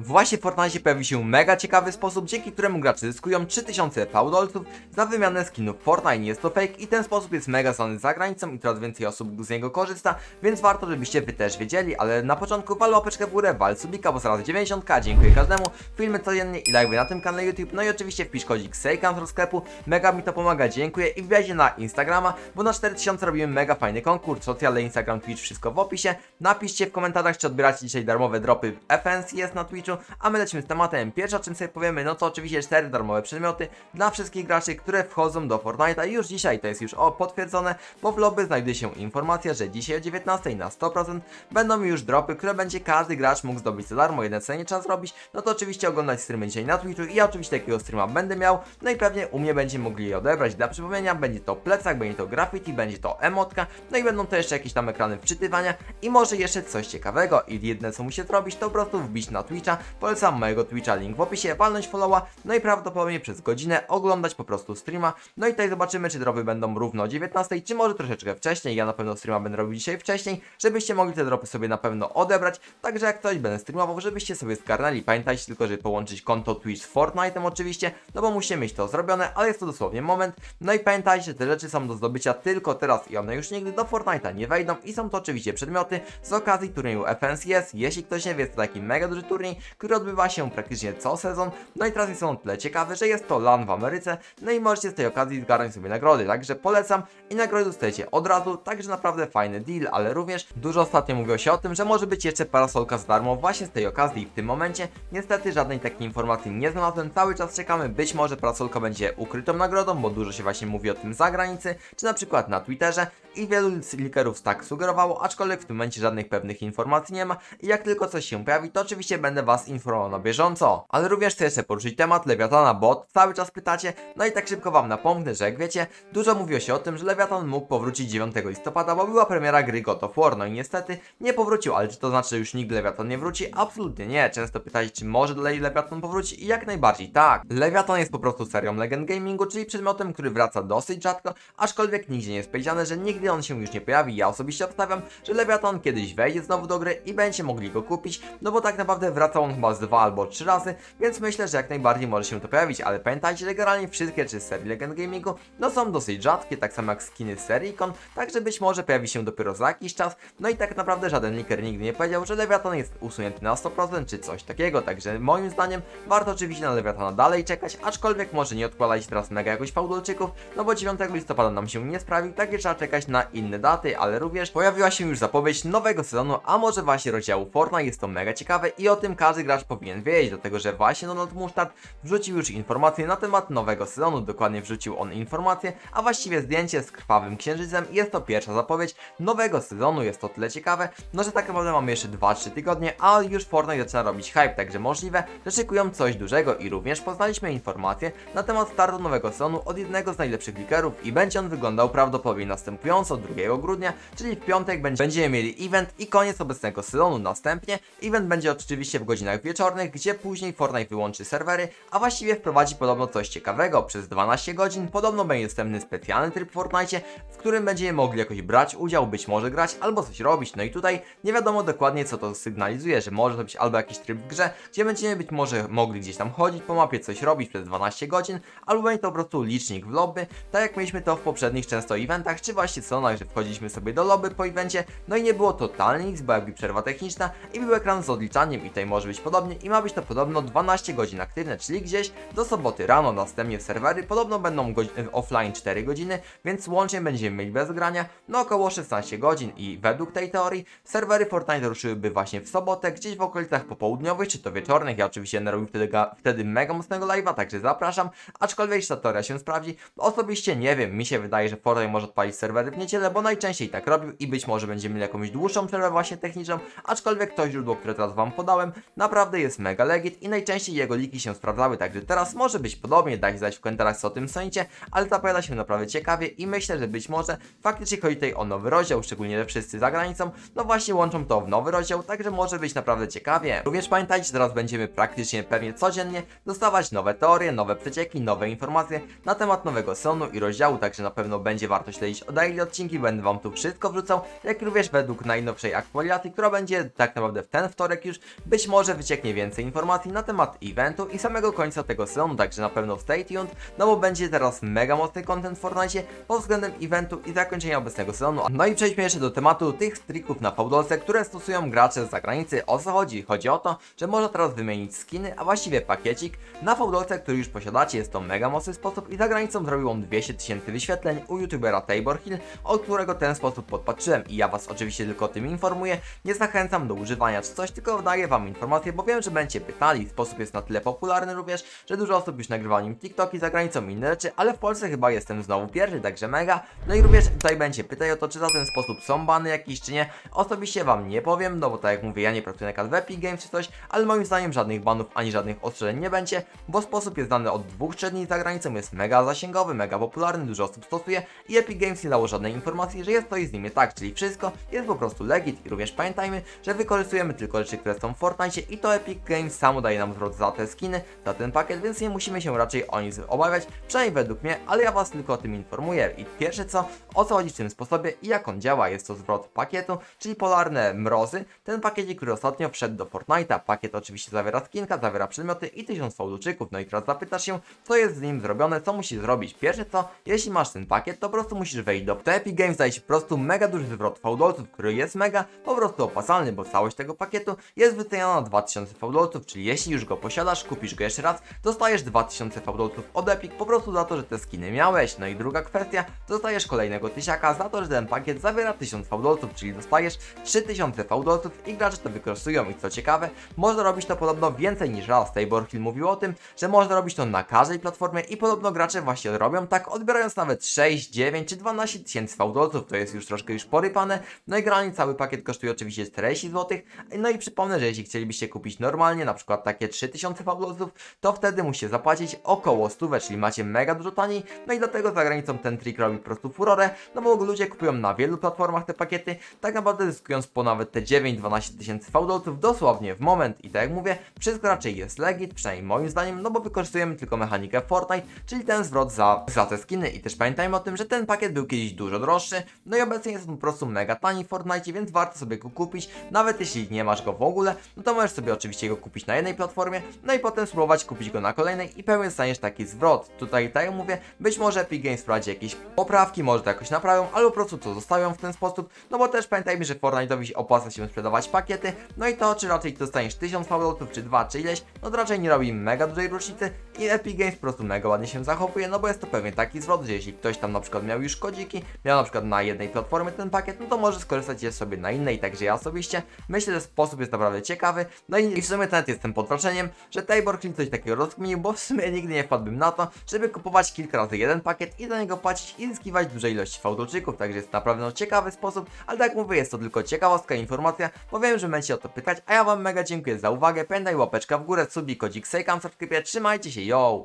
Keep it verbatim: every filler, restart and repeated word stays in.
Właśnie w Fortnite pojawił się mega ciekawy sposób, dzięki któremu gracze zyskują trzy tysiące V-Dolców za wymianę skinów w Fortnite. Nie jest to fake i ten sposób jest mega znany za granicą i coraz więcej osób z niego korzysta, więc warto, żebyście wy też wiedzieli, ale na początku wal łapeczkę w górę, wal subika, bo zaraz dziewięćdziesiątka, dziękuję każdemu, filmy codziennie i live'y na tym kanale YouTube, no i oczywiście wpisz kodzik SayKamstar do sklepu, mega mi to pomaga, dziękuję i wbijajcie na Instagrama, bo na cztery tysiące robimy mega fajny konkurs, socjale, Instagram, Twitch, wszystko w opisie, napiszcie w komentarzach, czy odbieracie dzisiaj darmowe dropy F N C S na Twitchu, a my lecimy z tematem. Pierwsze, o czym sobie powiemy, no to oczywiście cztery darmowe przedmioty dla wszystkich graczy, które wchodzą do Fortnite'a już dzisiaj. To jest już o potwierdzone, bo w lobby znajduje się informacja, że dzisiaj o dziewiętnastej na sto procent będą już dropy, które będzie każdy gracz mógł zdobyć za darmo. Jeden co nie trzeba zrobić, no to oczywiście oglądać streamy dzisiaj na Twitchu i ja oczywiście takiego streama będę miał, no i pewnie u mnie będzie mogli je odebrać. Dla przypomnienia, będzie to plecak, będzie to graffiti, będzie to emotka, no i będą to jeszcze jakieś tam ekrany wczytywania i może jeszcze coś ciekawego. I jedne co musicie zrobić, to po prostu wbić na Twitch. Polecam mojego Twitcha, link w opisie, walnąć followa, no i prawdopodobnie przez godzinę oglądać po prostu streama. No i tutaj zobaczymy, czy dropy będą równo o dziewiętnastej, czy może troszeczkę wcześniej. Ja na pewno streama będę robił dzisiaj wcześniej, żebyście mogli te dropy sobie na pewno odebrać. Także jak ktoś będę streamował, żebyście sobie zgarnęli. Pamiętajcie tylko, żeby połączyć konto Twitch z Fortnite'em oczywiście, no bo musimy mieć to zrobione, ale jest to dosłownie moment. No i pamiętajcie, że te rzeczy są do zdobycia tylko teraz i one już nigdy do Fortnite'a nie wejdą. I są to oczywiście przedmioty z okazji turnieju F N C S. Jeśli ktoś nie wie, to taki mega duży turniej, który odbywa się praktycznie co sezon. No i teraz są o tyle ciekawe, że jest to LAN w Ameryce, no i możecie z tej okazji zgarnąć sobie nagrody, także polecam i nagrody dostajecie od razu, także naprawdę fajny deal, ale również dużo ostatnio mówiło się o tym, że może być jeszcze parasolka za darmo właśnie z tej okazji i w tym momencie niestety żadnej takiej informacji nie znalazłem, cały czas czekamy, być może parasolka będzie ukrytą nagrodą, bo dużo się właśnie mówi o tym za granicy, czy na przykład na Twitterze i wielu likerów tak sugerowało, aczkolwiek w tym momencie żadnych pewnych informacji nie ma i jak tylko coś się pojawi, to oczywiście będę was informował na bieżąco. Ale również chcę jeszcze poruszyć temat Leviathana, bo cały czas pytacie, no i tak szybko wam napomnę, że jak wiecie, dużo mówiło się o tym, że Leviathan mógł powrócić dziewiątego listopada, bo była premiera gry God of War, no i niestety nie powrócił, ale czy to znaczy, że już nigdy Leviathan nie wróci? Absolutnie nie, często pytacie, czy może dalej Leviathan powróci i jak najbardziej tak. Leviathan jest po prostu serią Legend Gamingu, czyli przedmiotem, który wraca dosyć rzadko, aczkolwiek nigdzie nie jest powiedziane, że nigdy on się już nie pojawi. Ja osobiście obstawiam, że Leviathan kiedyś wejdzie znowu do gry i będziecie mogli go kupić, no bo tak naprawdę wraca on chyba z dwa albo trzy razy, więc myślę, że jak najbardziej może się to pojawić, ale pamiętajcie, że generalnie wszystkie czy z serii Legend Gamingu, no są dosyć rzadkie, tak samo jak skiny z serii ikon, także być może pojawi się dopiero za jakiś czas, no i tak naprawdę żaden liker nigdy nie powiedział, że Leviathan jest usunięty na sto procent czy coś takiego, także moim zdaniem warto oczywiście na Leviathana dalej czekać, aczkolwiek może nie odkładać teraz mega jakoś fałdolczyków, no bo dziewiątego listopada nam się nie sprawi, także trzeba czekać na inne daty, ale również pojawiła się już zapowiedź nowego sezonu, a może właśnie rozdziału Fortnite, jest to mega ciekawe i o tym każdy gracz powinien wiedzieć, dlatego że właśnie Northmuszt wrzucił już informacje na temat nowego sezonu, dokładnie wrzucił on informacje, a właściwie zdjęcie z krwawym księżycem. Jest to pierwsza zapowiedź nowego sezonu, jest to tyle ciekawe, no że tak naprawdę mamy jeszcze dwa trzy tygodnie, a już Fortnite zaczyna robić hype, także możliwe, że szykują coś dużego i również poznaliśmy informacje na temat startu nowego sezonu od jednego z najlepszych likerów i będzie on wyglądał prawdopodobnie następująco drugiego grudnia, czyli w piątek będziemy mieli event i koniec obecnego sezonu, następnie event będzie oczywiście w godzinach wieczornych, gdzie później Fortnite wyłączy serwery, a właściwie wprowadzi podobno coś ciekawego. Przez dwanaście godzin podobno będzie dostępny specjalny tryb w Fortnite, w którym będziemy mogli jakoś brać udział, być może grać albo coś robić. No i tutaj nie wiadomo dokładnie, co to sygnalizuje, że może to być albo jakiś tryb w grze, gdzie będziemy być może mogli gdzieś tam chodzić po mapie, coś robić przez dwanaście godzin, albo będzie to po prostu licznik w lobby, tak jak mieliśmy to w poprzednich często eventach, czy właśnie sezonach, że wchodziliśmy sobie do lobby po evencie, no i nie było totalnie nic, bo jakby przerwa techniczna i był ekran z odliczaniem i tutaj może być podobnie i ma być to podobno dwanaście godzin aktywne, czyli gdzieś do soboty rano, następnie serwery podobno będą offline cztery godziny, więc łącznie będziemy mieli bez grania no około szesnaście godzin i według tej teorii serwery Fortnite ruszyłyby właśnie w sobotę, gdzieś w okolicach popołudniowych czy to wieczornych. Ja oczywiście narobił wtedy, wtedy mega mocnego live'a, także zapraszam, aczkolwiek ta teoria się sprawdzi, osobiście nie wiem, mi się wydaje, że Fortnite może odpalić serwery w niedzielę, bo najczęściej tak robił i być może będziemy mieli jakąś dłuższą przerwę właśnie techniczną, aczkolwiek to źródło, które teraz wam podałem, naprawdę jest mega legit i najczęściej jego liki się sprawdzały, także teraz może być podobnie, dajcie znać w komentarzach co o tym sądzicie, ale zapowiada się naprawdę ciekawie i myślę, że być może faktycznie chodzi tutaj o nowy rozdział, szczególnie że wszyscy za granicą, no właśnie łączą to w nowy rozdział, także może być naprawdę ciekawie. Również pamiętajcie, że teraz będziemy praktycznie pewnie codziennie dostawać nowe teorie, nowe przecieki, nowe informacje na temat nowego sezonu i rozdziału, także na pewno będzie warto śledzić o daily odcinki, będę wam tu wszystko wrzucał, jak również według najnowszej aktualizacji, która będzie tak naprawdę w ten wtorek już, być może może wycieknie więcej informacji na temat eventu i samego końca tego sezonu, także na pewno stay tuned, no bo będzie teraz mega mocny content w Fortnite pod względem eventu i zakończenia obecnego sezonu. No i przejdźmy jeszcze do tematu tych trików na V-Dolce, które stosują gracze z zagranicy. O co chodzi? Chodzi o to, że można teraz wymienić skiny, a właściwie pakiecik na V-Dolce, który już posiadacie. Jest to mega mocny sposób i za granicą zrobił on dwieście tysięcy wyświetleń u youtubera Tabor Hill, od którego ten sposób podpatrzyłem i ja was oczywiście tylko o tym informuję, nie zachęcam do używania czy coś, tylko daję wam informację, bo wiem, że będziecie pytali. Sposób jest na tyle popularny również, że dużo osób już nagrywa nim TikToki za granicą i inne rzeczy, ale w Polsce chyba jestem znowu pierwszy, także mega. No i również tutaj będzie pytać o to, czy za ten sposób są bany jakieś czy nie. Osobiście wam nie powiem, no bo tak jak mówię, ja nie pracuję na przykład w Epic Games czy coś, ale moim zdaniem żadnych banów ani żadnych ostrzeżeń nie będzie, bo sposób jest znany od dwóch, trzech dni za granicą, jest mega zasięgowy, mega popularny, dużo osób stosuje i Epic Games nie dało żadnej informacji, że jest to i z nim nie tak, czyli wszystko jest po prostu legit i również pamiętajmy, że wykorzystujemy tylko rzeczy, które są w Fortnite i to Epic Games samo daje nam zwrot za te skiny, za ten pakiet, więc nie musimy się raczej o nic obawiać, przynajmniej według mnie, ale ja was tylko o tym informuję. I pierwsze co, o co chodzi w tym sposobie i jak on działa, jest to zwrot pakietu, czyli polarne mrozy, ten pakiet, który ostatnio wszedł do Fortnite'a. Pakiet oczywiście zawiera skinka, zawiera przedmioty i tysiąc fałduczyków. No i teraz zapytasz się, co jest z nim zrobione, co musisz zrobić. Pierwsze co, jeśli masz ten pakiet, to po prostu musisz wejść do to Epic Games, daje się po prostu mega duży zwrot fałdolców, który jest mega po prostu opłacalny, bo całość tego pakietu jest wyceniana na dwa tysiące fałdolców, czyli jeśli już go posiadasz, kupisz go jeszcze raz, dostajesz dwa tysiące fałdolców od Epic po prostu za to, że te skiny miałeś. No i druga kwestia, dostajesz kolejnego tysiaka za to, że ten pakiet zawiera tysiąc fałdolców, czyli dostajesz trzy tysiące fałdolców i gracze to wykorzystują. I co ciekawe, można robić to podobno więcej niż raz. Tabor Hill mówił o tym, że można robić to na każdej platformie i podobno gracze właśnie robią tak, odbierając nawet sześć, dziewięć czy dwanaście tysięcy fałdolców. To jest już troszkę już porypane. No i generalnie cały pakiet kosztuje oczywiście czterdzieści złotych. No i przypomnę, że jeśli chcielibyście kupić normalnie, na przykład takie trzy tysiące fałdolców, to wtedy musicie zapłacić około sto, czyli macie mega dużo taniej. No i dlatego za granicą ten trik robi po prostu furorę, no bo ludzie kupują na wielu platformach te pakiety, tak naprawdę zyskując po nawet te dziewięć, dwanaście tysięcy fałdolców dosłownie w moment. I tak jak mówię, wszystko raczej jest legit, przynajmniej moim zdaniem, no bo wykorzystujemy tylko mechanikę Fortnite, czyli ten zwrot za, za te skiny. I też pamiętajmy o tym, że ten pakiet był kiedyś dużo droższy, no i obecnie jest on po prostu mega tani w Fortnite, więc warto sobie go kupić, nawet jeśli nie masz go w ogóle, no to możesz sobie oczywiście go kupić na jednej platformie, no i potem spróbować kupić go na kolejnej i pewnie dostaniesz taki zwrot. Tutaj tak jak mówię, być może Epic Games wprowadzi jakieś poprawki, może to jakoś naprawią, ale po prostu to zostawią w ten sposób, no bo też pamiętajmy, że Fortnite'owi opłaca się sprzedawać pakiety, no i to, czy raczej dostaniesz tysiąc fałdolców, czy dwa, czy ileś, no to raczej nie robi mega dużej różnicy i Epic Games po prostu mega ładnie się zachowuje, no bo jest to pewnie taki zwrot, że jeśli ktoś tam na przykład miał już kodziki, miał na przykład na jednej platformie ten pakiet, no to może skorzystać je sobie na innej, także ja osobiście myślę, że sposób jest naprawdę ciekawy, no i w sumie nawet jestem pod wrażeniem, że Tabor Hill coś takiego rozkminił, bo w sumie nigdy nie wpadłbym na to, żeby kupować kilka razy jeden pakiet i za niego płacić i zyskiwać dużej ilości fałdolczyków, także jest to naprawdę ciekawy sposób, ale tak jak mówię, jest to tylko ciekawostka, informacja, bo wiem, że będziecie o to pytać, a ja wam mega dziękuję za uwagę, pamiętaj łapeczka w górę, subik, kodzik SayKamstar, trzymajcie się, yo!